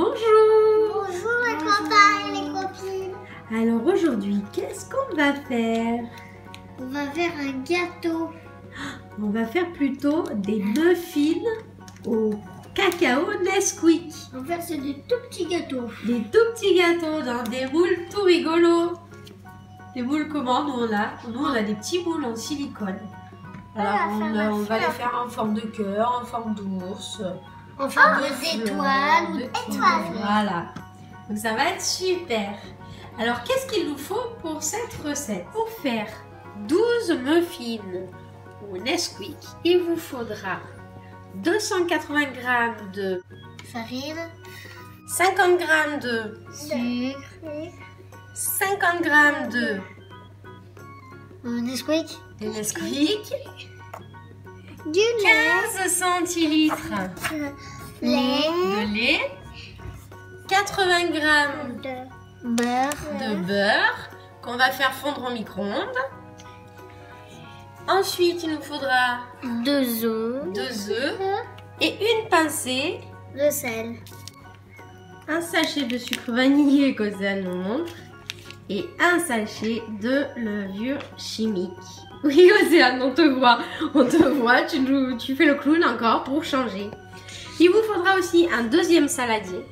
Bonjour. Bonjour les copains et les copines. Alors aujourd'hui, qu'est-ce qu'on va faire? On va faire un gâteau. On va faire plutôt des muffins au cacao Nesquik. On va faire des tout petits gâteaux. Des tout petits gâteaux dans des moules tout rigolos. Des moules comment? Nous on a des petits moules en silicone. Alors on va les faire en forme de cœur, en forme d'ours. Enfin, des étoiles ou étoiles. Voilà. Donc ça va être super. Alors qu'est-ce qu'il nous faut pour cette recette? Pour faire 12 muffins au Nesquik, il vous faudra 280 g de farine, 50 g de sucre, 50 g de Nesquik, 15 centilitres de lait, 80 g de beurre qu'on va faire fondre au micro-ondes. Ensuite, il nous faudra deux œufs et une pincée de sel, un sachet de sucre vanillé qu'Ozan nous montre et un sachet de levure chimique. Oui, Océane, on te voit, tu fais le clown encore pour changer. Il vous faudra aussi un deuxième saladier.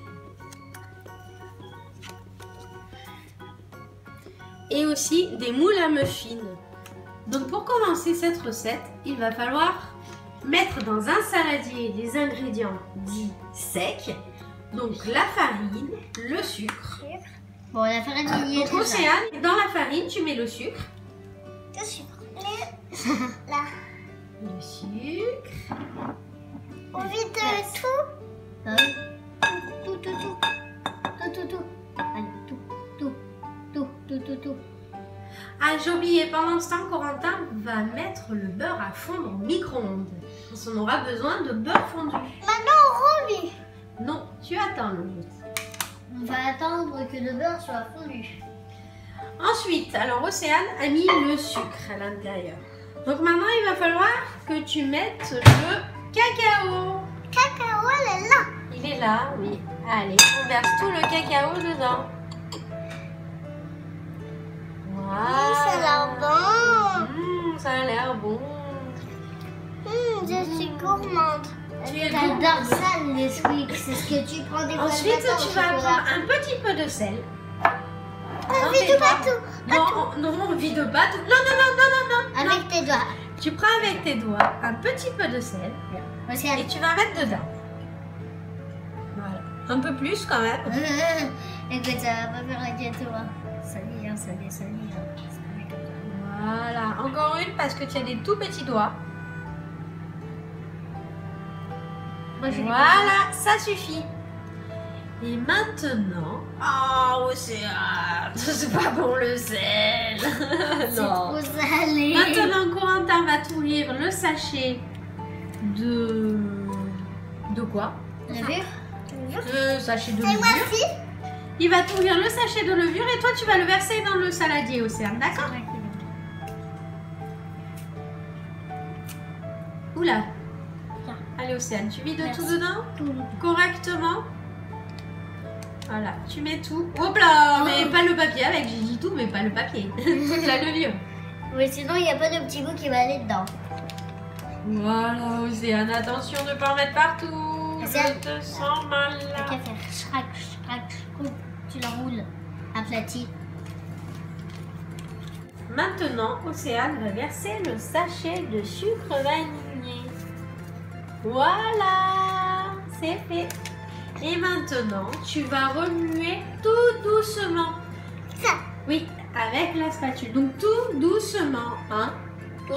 Et aussi des moules à muffins. Donc pour commencer cette recette, il va falloir mettre dans un saladier les ingrédients dits secs. Donc la farine, le sucre. Bon, la farine, il y a déjà. Océane, dans la farine, tu mets le sucre. Le sucre. Là. Le sucre. On vide tout. Tout. Ah, j'ai oublié, pendant ce temps, Corentin va mettre le beurre à fondre au micro-ondes. Parce qu'on aura besoin de beurre fondu. Maintenant, on remue. Non, tu attends, Louis. On va attendre que le beurre soit fondu. Ensuite, alors Océane a mis le sucre à l'intérieur. Donc maintenant, il va falloir que tu mettes le cacao. Cacao, il est là. Il est là, oui. Allez, on verse tout le cacao dedans. Wow. Ça a l'air bon. Ça a l'air bon. Je suis gourmande. J'adore ça, le Nesquik. C'est ce que tu prends des. Ensuite, tu vas avoir un petit peu de sel. On vide pas tout. Non, on vide pas tout. Non. Avec tes doigts. Tu prends avec tes doigts un petit peu de sel et tu vas mettre dedans. Voilà. Un peu plus quand même. Écoute, ça va pas faire un gâteau. Ça vient. Voilà. Encore une parce que tu as des tout petits doigts. Voilà, ça suffit. Et maintenant, oh Océane, c'est pas bon le sel. Non. Trop salé. Maintenant, Corentin va t'ouvrir le sachet de quoi? Le sachet de levure. Il va t'ouvrir le sachet de levure et toi tu vas le verser dans le saladier, Océane, d'accord? Oula. Allez Océane, tu vides tout dedans correctement. Voilà, tu mets tout. Hop là, mais pas le papier avec, j'ai dit tout, mais pas le papier. Toute la levure. Oui, sinon il n'y a pas de petit goût qui va aller dedans. Voilà, Océane, attention de ne pas en mettre partout. Je te sens mal là. T'as qu'à faire chrac, tu l'enroules, aplati. Maintenant, Océane va verser le sachet de sucre vanillé. Voilà, c'est fait. Et maintenant, tu vas remuer tout doucement. Ça. Oui, avec la spatule. Donc tout doucement, hein.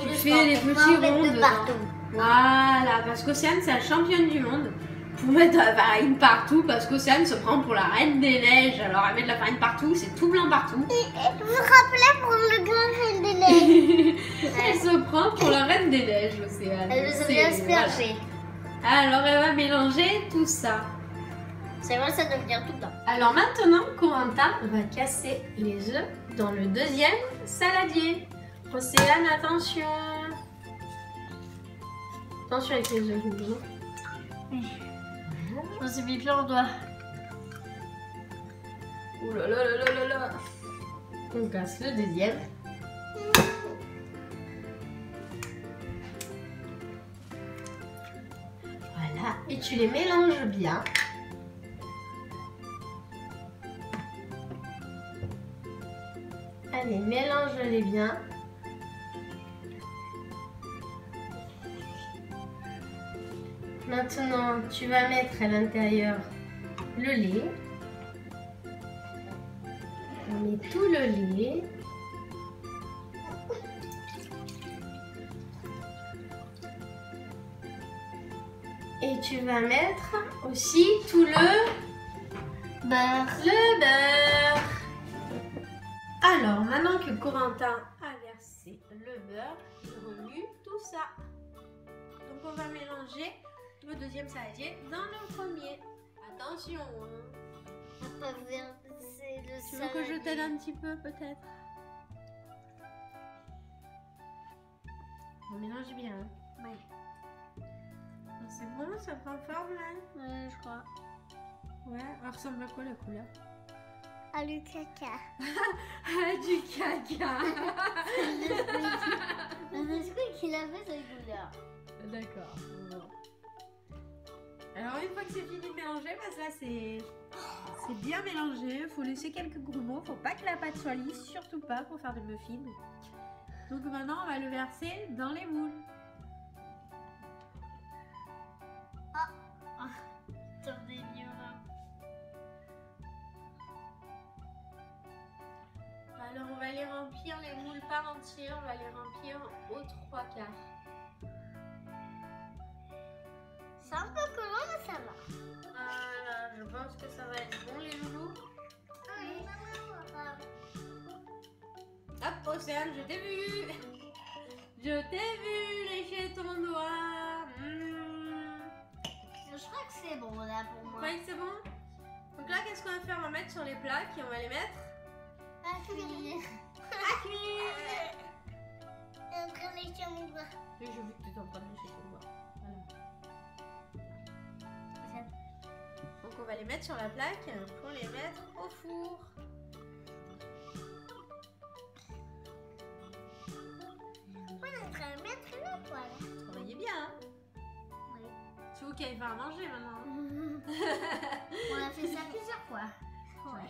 Tu fais les petits ronds partout. Voilà, parce qu'Océane, c'est la championne du monde pour mettre de la farine partout, parce qu'Océane se prend pour la reine des neiges. Alors elle met de la farine partout, c'est tout blanc partout. Et vous vous rappelez pour le grand reine des neiges. Elle se prend pour la reine des neiges, Océane. Elle se bien asperger. Voilà. Alors elle va mélanger tout ça. C'est vrai, ça doit venir tout le temps. Alors maintenant, Corentin va casser les œufs dans le deuxième saladier. Océane, attention. Attention avec les œufs. Je me suis mis plein au doigt. Ouh là là là là là. On casse le deuxième. Voilà, et tu les mélanges bien. Allez, mélange-les bien. Maintenant, tu vas mettre à l'intérieur le lait. On met tout le lait. Et tu vas mettre aussi tout le beurre. Le beurre. Alors, maintenant que Corentin a versé le beurre, je remue tout ça. Donc, on va mélanger le deuxième saladier dans le premier. Attention. Tu veux que je t'aide un petit peu, peut-être? On mélange bien. Hein? Oui. C'est bon, ça prend forme là. Oui, je crois. Ouais, elle ressemble à quoi la couleur? À du caca. À du caca. Le Nesquik qu'il avait cette couleur. D'accord. Alors une fois que c'est fini de mélanger, parce que là c'est bien mélangé, faut laisser quelques grumeaux, faut pas que la pâte soit lisse, surtout pas pour faire des muffins. Donc maintenant on va le verser dans les moules. Alors on va les remplir, les moules pas entiers, on va les remplir aux 3/4. C'est un peu collant, mais ça va. Je pense que ça va être bon, les loulous. Oui. Hop, Océane, je t'ai vu. Je t'ai vu lécher ton doigt. Je crois que c'est bon, là, pour moi. Oui, c'est bon. Donc là, qu'est-ce qu'on va faire? On va mettre sur les plats, et on va les mettre à cuire. À cuire. En train de lécher mon doigt. Oui, j'ai vu que tu étais en train de lécher ton doigt. On va les mettre sur la plaque pour les mettre au four. On est en train de mettre le poêle. Travaillez bien. Oui. Tu veux qu'elle va manger maintenant? On a fait ça plusieurs fois. Ouais.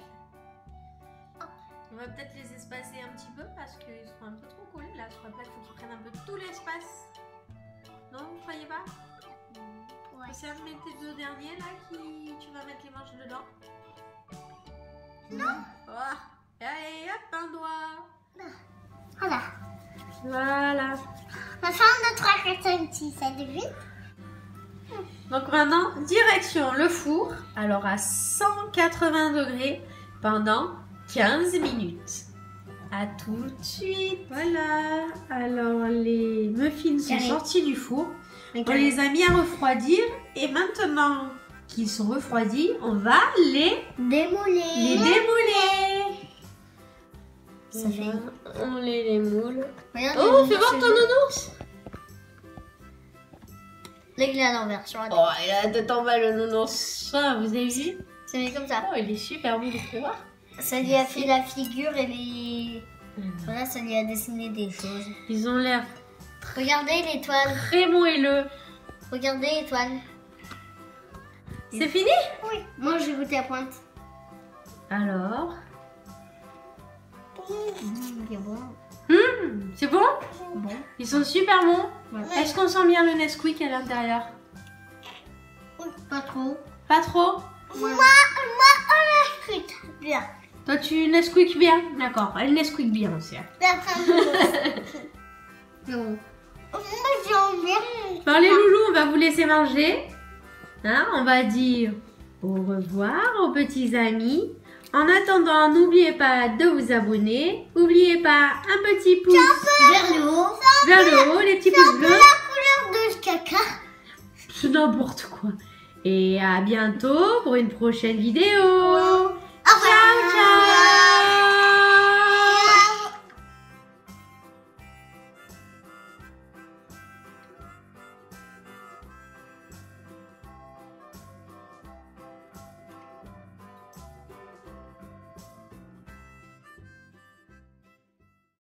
Oh. On va peut-être les espacer un petit peu parce qu'ils sont un peu trop collés là sur la plaque. Il faut qu'ils prennent un peu tout l'espace. Non, vous ne croyez pas? C'est un de tes deux derniers là qui tu vas mettre les manches dedans. Non. Oh. Allez hop un doigt. Non. Voilà. Voilà. On fait un, deux, trois, quatre, cinq, six, sept, huit. Donc maintenant direction le four. Alors à 180 degrés pendant 15 minutes. À tout de suite. Voilà. Alors les muffins sont sortis du four. On les a mis à refroidir et maintenant qu'ils sont refroidis, on va les démouler. Les démouler. Ça fait... On les démoule. Oh, fais voir ton nounours. Là, il est à l'envers. Oh, il a la tête en bas, le nounours. Ah, vous avez vu? C'est mis comme ça. Oh, il est super beau, fais voir. Ça lui a fait la figure et les... Voilà, ça lui a dessiné des choses. Ils ont l'air... Regardez l'étoile. Très moelleux. Regardez l'étoile. C'est fini? Oui. Moi, je vais goûter à pointe. Alors? C'est bon. C'est bon? Bon. Ils sont super bons. Ouais. Est-ce qu'on sent bien le Nesquik à l'intérieur? Pas trop. Pas trop? Ouais. Moi, on Nesquik bien. Toi, tu Nesquik bien? D'accord. Elle Nesquik bien aussi. Non. Bon les loulous, on va vous laisser manger. Hein, on va dire au revoir aux petits amis. En attendant, n'oubliez pas de vous abonner. N'oubliez pas un petit pouce vers le haut. Vers le haut, les petits pouces bleus. La couleur de caca. C'est n'importe quoi. Et à bientôt pour une prochaine vidéo. Ciao, ciao.